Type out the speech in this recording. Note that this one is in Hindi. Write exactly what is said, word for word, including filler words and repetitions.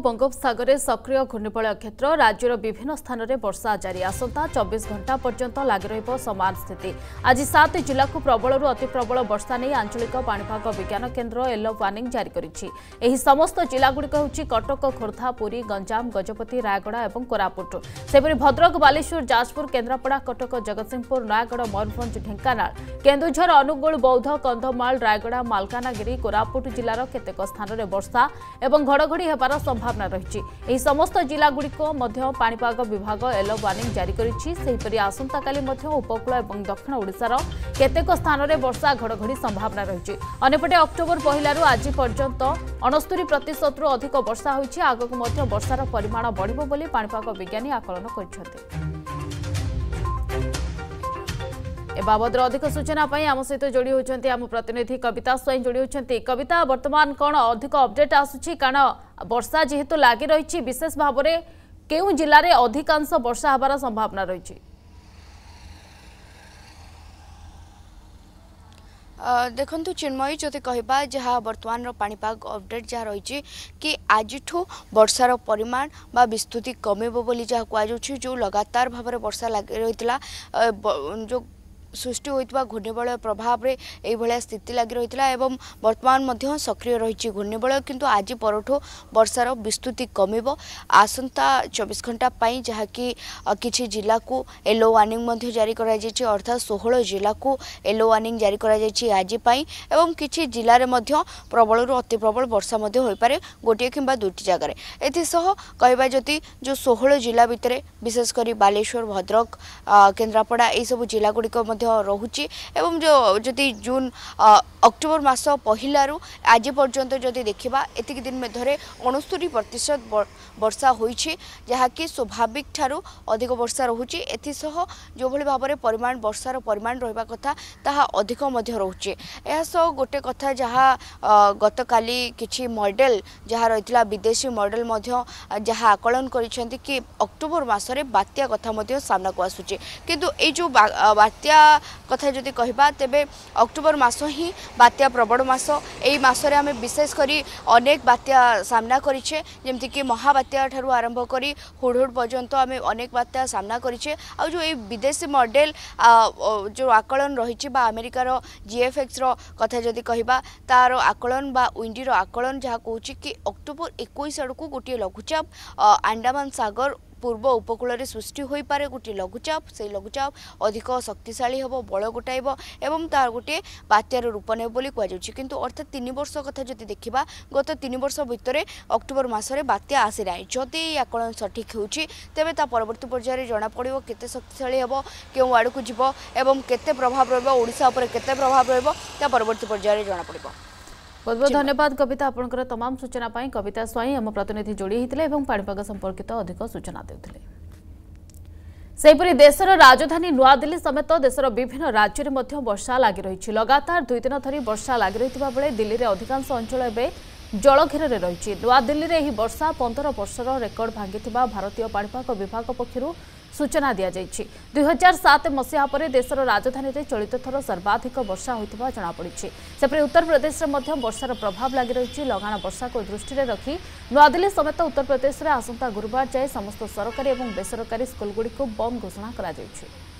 बंगोपसगर में सक्रिय घूर्णिपय क्षेत्र राज्यर विभिन्न स्थान में वर्षा जारी। आसंता चौबीस घंटा पर्यंत लगी रहिबो समान स्थिति। आज सात जिला को प्रबल रू अति प्रबल वर्षा नहीं आंचलिक पाणिपाग विज्ञान केन्द्र येलो वार्निंग जारी करिछि। एही समस्त जिलागुड़िक होछि कटक, खोर्धा, पुरी, गंजाम, गजपति, रायगड़ा और कोरापुट। सेपरि भद्रक, बालेश्वर, जाजपुर, केन्द्रापड़ा, कटक, जगतसिंहपुर, नयागढ़, मयूरभंज, ढेंकानाल, केन्दुझर, अनुगुल, बौद्ध, कंधमाल, रायगड़ा, मालकानगिरी, कोरापुट जिलार केतेक स्थान में वर्षा और घड़घड़ी हेबार संभावना। एही समस्त जिलागुड़िको मध्य पाणिपाग विभाग येलो वार्निंग जारी करिछि। सेहिपरि आसंता काली मध्य उपकूल और दक्षिण ओडिशार केतेक स्थान में वर्षा घड़घड़ी संभावना रही। अनेपटे अक्टोबर पहलू आज पर्यंत अणस्तरी प्रतिशत रु अधिक वर्षा होइछि। आगकु मध्य वर्षार परिमाण बढ़िबो बोली पाणिपाग विज्ञानी आकलन करिसथि। ए बाबदर अधिक सूचना पई हम सहित जोड़ी होचंती हम प्रतिनिधि कविता स्वयं जोड़ी होचंती। कविता, वर्तमान कोन अधिक अपडेट आसुछि? कारण वर्षा जेहेतु लगी रही, विशेष भाव में क्यों जिले में अधिकांश वर्षा हबार संभावना रही? देखु चिन्मयी, जो कहवा जहाँ बर्तमान पाणीपाग अपडेट जहाँ रही कि आज वर्षार परिमाण बा विस्तृति कमेबो बोली जहाँ कहुच्छे। जो लगातार भाव में वर्षा लगी रही, जो सृष्टि होता घूर्णिबलय प्रभाव रे ये स्थिति लगी रही है एवं वर्तमान मध्य सक्रिय रही घूर्णिबलय। किंतु आज परठो वर्षार विस्तृति कमिबो। आसंता चौबीस घंटा पाई जहाँकि किछि जिला को येलो वार्निंग मध्य जारी करा जायछि, अर्थात सोलह जिला को येलो वार्निंग जारी करा जायछि आज पाई। एवं किछि जिले में मध्य प्रबल रु अति प्रबल वर्षा मध्य होय पारे गोटे किंबा दुटी जगार। एथिसह कहबा जति जो सोलह जिला भितर विशेषकर बालेश्वर, भद्रक, केन्द्रापड़ा ये सब जिलागुड़िक रहुछि। एवं जो जदि जून अक्टोबर मास पहिलारू आज पर्यंत जदि देखिबा एतिक दिन में धरे उनसठ प्रतिशत वर्षा होइछि, जहाँकि स्वाभाविक ठारू अधिक वर्षा रहुछि। एथिसह जो भली भाव में परिमाण वर्षार परिमाण रहिबा कथा ताहा अधिक मध्य रहुछि। एहा सह गोटे कथा जहाँ गतकाली किछि मॉडल जहाँ रहितला विदेशी मॉडल मध्य जहाँ आकलन करिसेंति कि अक्टोबर मासरे बात्या कथा मध्य सामना को आसुछि। किंतु ए जो बात्या कथा जदि कहबा तेबे अक्टोबर मास ही बात्या प्रबल मास। एई मासरे आमे विशेष करी अनेक बात्या सामना करिछे, जेमति कि महाबात्या ठारू आरंभ करी हुडहुड पर्यंत आमे अनेक बात्या सामना करिछे। आ जो ए विदेशी मॉडल जो आकलन रहिछि बा अमेरिकार जीएफएक्स रो कथा जदि कहबा तार आकलन बा विंडी रो आकलन जहा कहूछि कि अक्टोबर इक्कीस आड़ को गोटे लघुचाप अंडमान सागर पूर्व उपकूल में सृष्टि हो पारे। गोटे लघुचाप से लघुचाप अधिक शक्तिशाली हम बल गोटाइब एवं तार गोटे बात्यार रूप ने कहुच्छे। किंतु अर्थात तीन वर्ष कथा जदि देखा गत तीन वर्ष भितर अक्टोबर मासरे बात्या आसी ना। जदि आकलन सठिक हो तेबे ता परवर्ती पर्यायर जनापड़ केते शक्तिशाली हम क्यों आड़ को जीव एवं केते प्रभाव रहिबो ओडिशा ऊपर केते प्रभाव रहिबो ता परवर्ती पर्यायर जनापड़। बहुत बहुत धन्यवाद कविता, आपणकर तमाम सूचना पाई। कविता स्वाई हम प्रतिनिधि जोड़ी होते और पाणिपाग संपर्कित अधिक सूचना देउथिले। सेपरि देशर राजधानी नुआदिल्ली समेत देशर विभिन्न राज्य में वर्षा लगी रही। लगातार दुई दिन धरी वर्षा लगी रही। दिल्ली में अधिकांश अंचल जलघेर में रही। नुआदिल्ली में यह वर्षा पंद्रह वर्षर रेकर्ड भांगी भारतीय पाणिपाग विभाग पक्षरु सूचना दि जाइछि। दो हज़ार सात मसीहा पर देशर राजधानी में चलित थर सर्वाधिक वर्षा होता जमापड़ी। सेपरि उत्तर प्रदेश में वर्षार प्रभाव लगी रही। लगाण वर्षा को दृष्टि में रखी नुआदिल्ली समेत उत्तर प्रदेश में आसंता गुरुवार जाए समस्त सरकारी और बेसरकारी स्कूलगुड़ी को बंद घोषणा कर।